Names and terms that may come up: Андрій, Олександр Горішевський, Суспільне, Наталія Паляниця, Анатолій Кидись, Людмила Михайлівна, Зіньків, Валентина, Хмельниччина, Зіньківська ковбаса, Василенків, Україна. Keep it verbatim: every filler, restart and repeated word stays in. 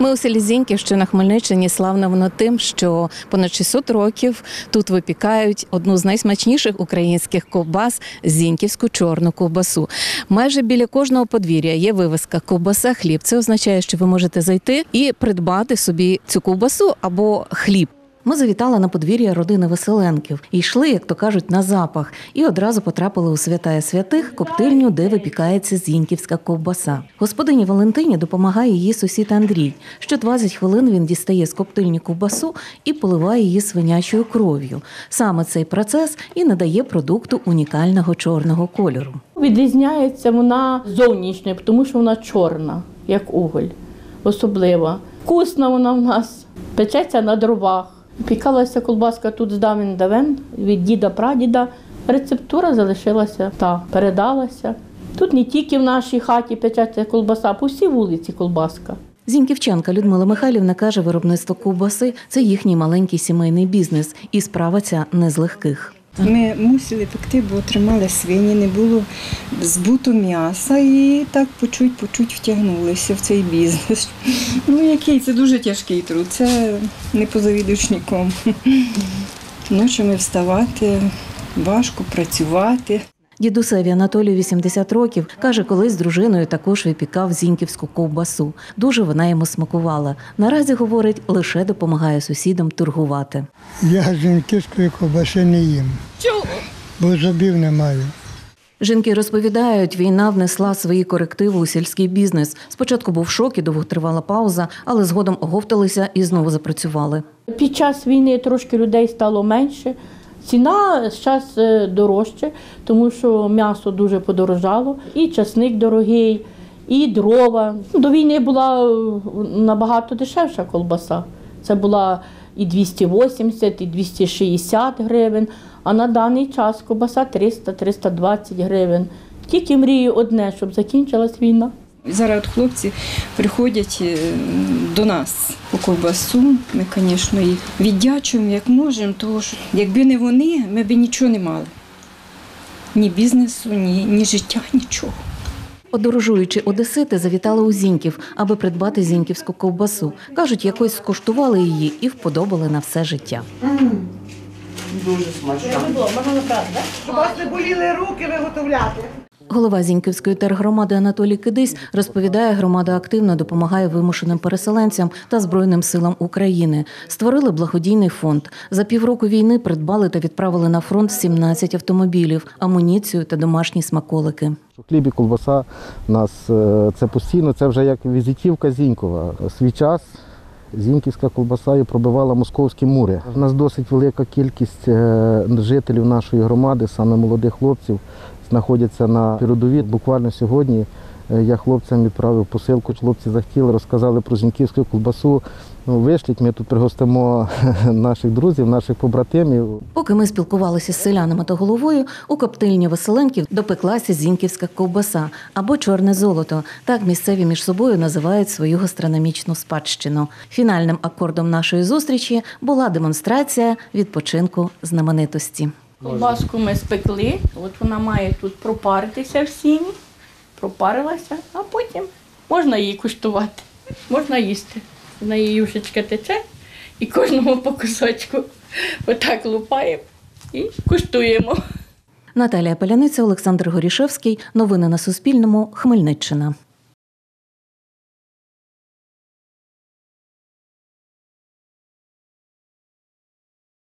Ми у селі Зіньків, що на Хмельниччині, славно воно тим, що понад шістсот років тут випікають одну з найсмачніших українських ковбас – зіньківську чорну ковбасу. Майже біля кожного подвір'я є вивіска «Ковбаса, хліб». Це означає, що ви можете зайти і придбати собі цю ковбасу або хліб. Ми завітали на подвір'я родини Василенків і йшли, як то кажуть, на запах. І одразу потрапили у святая святих – коптильню, де випікається зіньківська ковбаса. Господині Валентині допомагає її сусід Андрій. Щодвадцять хвилин він дістає з коптильні ковбасу і поливає її свинячою кров'ю. Саме цей процес і надає продукту унікального чорного кольору. Відрізняється вона зовнішньо, тому що вона чорна, як уголь, особлива. Вкусна вона в нас, печеться на дровах. Пікалася ковбаска тут з давнин-давен, від діда-прадіда. Рецептура залишилася та передалася. Тут не тільки в нашій хаті печеться ковбаса, а по всій вулиці ковбаска. Зіньківчанка Людмила Михайлівна каже, виробництво ковбаси – це їхній маленький сімейний бізнес. І справа ця не з легких. Ми мусили пекти, бо тримали свині, не було збуту м'яса і так почуть-почуть втягнулися в цей бізнес. Ну який, це дуже тяжкий труд, це не позавідуєш нікому. Ночами вставати, важко працювати. Дідусеві Анатолію вісімдесят років, каже, колись з дружиною також випікав зіньківську ковбасу. Дуже вона йому смакувала. Наразі, говорить, лише допомагає сусідам торгувати. Я зіньківської ковбаси не їм. Чого? Бо зубів не маю. Жінки розповідають, війна внесла свої корективи у сільський бізнес. Спочатку був шок і довготривала пауза, але згодом оговталися і знову запрацювали. Під час війни трошки людей стало менше. Ціна зараз дорожче, тому що м'ясо дуже подорожало, і часник дорогий, і дрова. До війни була набагато дешевша ковбаса. Це була і двісті вісімдесят, і двісті шістдесят гривень, а на даний час ковбаса триста — триста двадцять гривень. Тільки мрію одне, щоб закінчилась війна. Зараз хлопці приходять до нас по ковбасу, ми, звісно, їх віддячуємо, як можемо, тому що якби не вони, ми б нічого не мали. Ні бізнесу, ні, ні життя, нічого. Подорожуючи одесити, завітали у Зіньків, аби придбати зіньківську ковбасу. Кажуть, якось скуштували її і вподобали на все життя. Дуже смачно. У вас не боліли руки виготовляти. Голова Зіньківської тергромади Анатолій Кидись розповідає, громада активно допомагає вимушеним переселенцям та Збройним силам України. Створили благодійний фонд. За півроку війни придбали та відправили на фронт сімнадцять автомобілів, амуніцію та домашні смаколики. Хліб і ковбаса у нас це постійно, це вже як візитівка Зінькова. Свій час зіньківська ковбаса пробивала московські мури. У нас досить велика кількість жителів нашої громади, саме молодих хлопців, знаходяться на передовій. Буквально сьогодні я хлопцям відправив посилку. Хлопці захотіли, розказали про зіньківську ковбасу. Ну, вишліть, ми тут пригостимо наших друзів, наших побратимів. Поки ми спілкувалися з селянами та головою, у коптильні Василенків допеклася зіньківська ковбаса або чорне золото. Так місцеві між собою називають свою гастрономічну спадщину. Фінальним акордом нашої зустрічі була демонстрація відпочинку знаменитості. Ковбаску ми спекли, от вона має тут пропаритися в сіні, пропарилася, а потім можна її куштувати, можна їсти. На її юшечка тече і кожного по кусочку отак лупаємо і куштуємо. Наталія Паляниця, Олександр Горішевський. Новини на Суспільному. Хмельниччина.